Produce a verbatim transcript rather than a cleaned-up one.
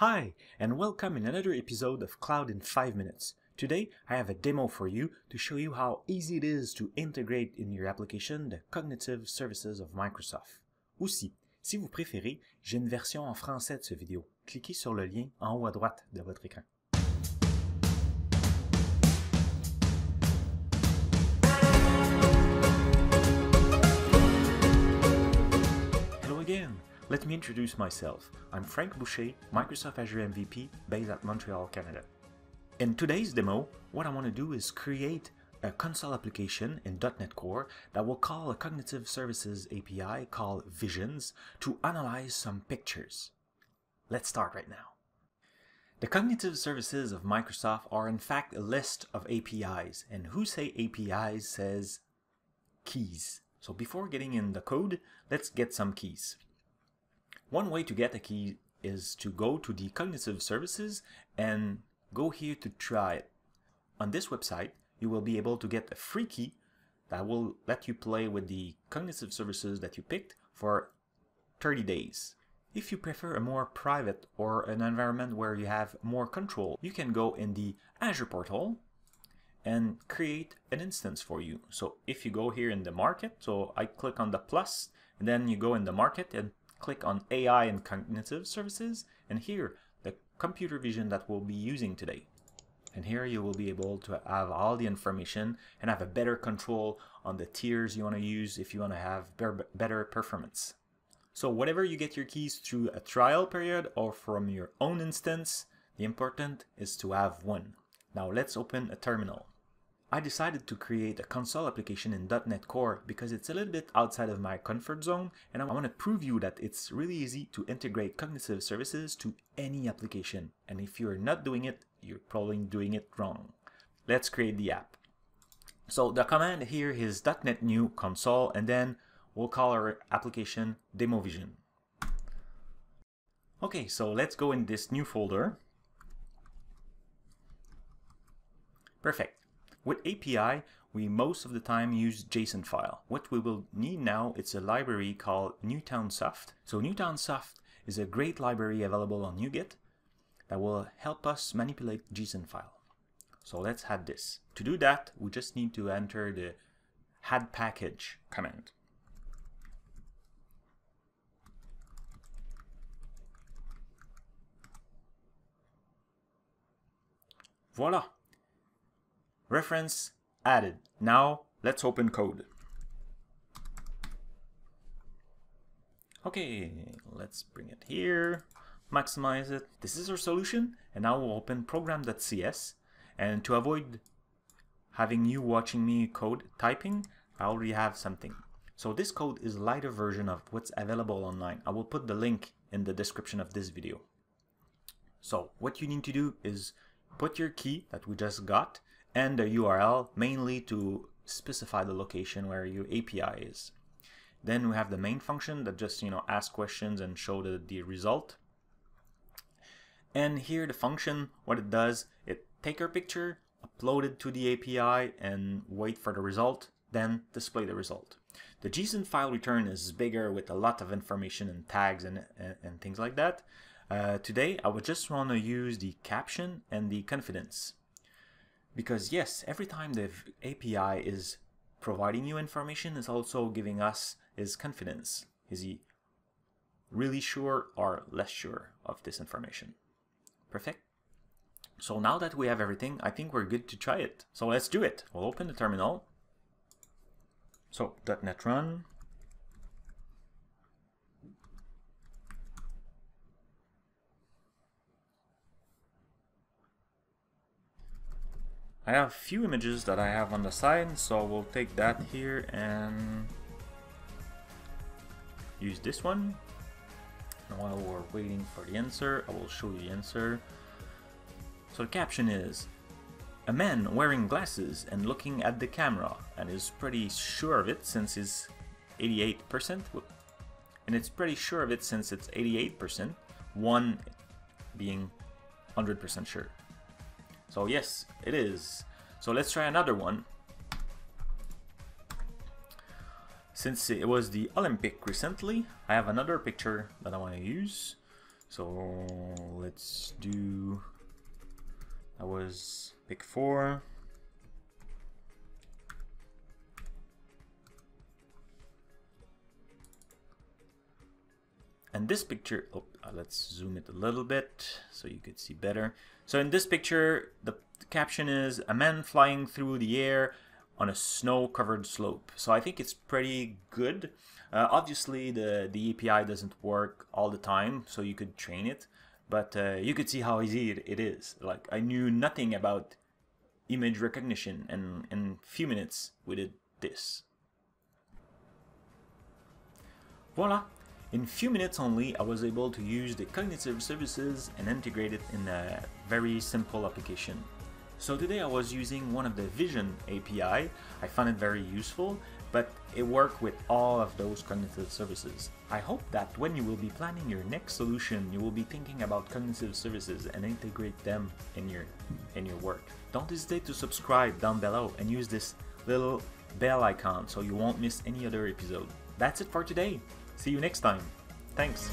Hi, and welcome in another episode of Cloud in five minutes. Today, I have a demo for you to show you how easy it is to integrate in your application the Cognitive Services of Microsoft. Aussi, si vous préférez, j'ai une version en français de ce vidéo. Cliquez sur le lien en haut à droite de votre écran. Hello again. Let me introduce myself. I'm Frank Boucher, Microsoft Azure M V P based at Montreal, Canada. In today's demo, what I want to do is create a console application in dot net core that will call a Cognitive Services A P I called Visions to analyze some pictures. Let's start right now. The Cognitive Services of Microsoft are in fact a list of A P Is, and who say A P Is says keys. So before getting in the code, let's get some keys. One way to get a key is to go to the Cognitive Services and go here to try it. On this website, you will be able to get a free key that will let you play with the Cognitive Services that you picked for thirty days. If you prefer a more private or an environment where you have more control, you can go in the Azure portal and create an instance for you. So if you go here in the market, so I click on the plus, and then you go in the market and click on A I and Cognitive Services, and here the computer vision that we'll be using today. And here you will be able to have all the information and have a better control on the tiers you want to use if you want to have better performance. So whatever you get your keys through a trial period or from your own instance, the important is to have one. Now let's open a terminal. I decided to create a console application in dot net core because it's a little bit outside of my comfort zone, and I want to prove you that it's really easy to integrate Cognitive Services to any application. And if you're not doing it, you're probably doing it wrong. Let's create the app. So the command here is .NET new console, and then we'll call our application Demo Vision. Okay, so let's go in this new folder. Perfect. With A P I, we most of the time use JSON file. What we will need now is a library called Newtonsoft. So Newtonsoft is a great library available on NuGet that will help us manipulate JSON file. So let's add this. To do that, we just need to enter the add package command. Voila! Reference added. Now let's open code. Okay, let's bring it here, maximize it. This is our solution, and now we'll open program dot C S. And to avoid having you watching me code typing, I already have something. So this code is a lighter version of what's available online. I will put the link in the description of this video. So what you need to do is put your key that we just got and the U R L, mainly to specify the location where your A P I is. Then we have the main function that just, you know, asks questions and show the, the result. And here the function, what it does, it take our picture, upload it to the A P I, and wait for the result, then display the result. The JSON file return is bigger with a lot of information and tags and, and, and things like that. Uh, today, I would just want to use the caption and the confidence. Because yes, every time the A P I is providing you information, it's also giving us his confidence. Is he really sure or less sure of this information? Perfect. So now that we have everything, I think we're good to try it. So let's do it. We'll open the terminal. So .NET run. I have a few images that I have on the side, so we'll take that here and use this one. And while we're waiting for the answer, I will show you the answer. So the caption is, a man wearing glasses and looking at the camera, and is pretty sure of it since he's eighty-eight percent. And it's pretty sure of it since it's eighty-eight percent, one being one hundred percent sure. So yes, it is. So let's try another one. Since it was the Olympic recently, I have another picture that I want to use. So let's do, that was pick four. And this picture, oh, let's zoom it a little bit so you could see better. So in this picture, the, the caption is a man flying through the air on a snow-covered slope. So I think it's pretty good. Uh, obviously, the, the A P I doesn't work all the time, so you could train it. But uh, you could see how easy it, it is. Like, I knew nothing about image recognition, and in a few minutes, we did this. Voila! In few minutes only, I was able to use the Cognitive Services and integrate it in a very simple application. So today I was using one of the Vision A P I. I found it very useful, but it worked with all of those Cognitive Services. I hope that when you will be planning your next solution, you will be thinking about Cognitive Services and integrate them in your, in your work. Don't hesitate to subscribe down below and use this little bell icon so you won't miss any other episode. That's it for today. See you next time. Thanks.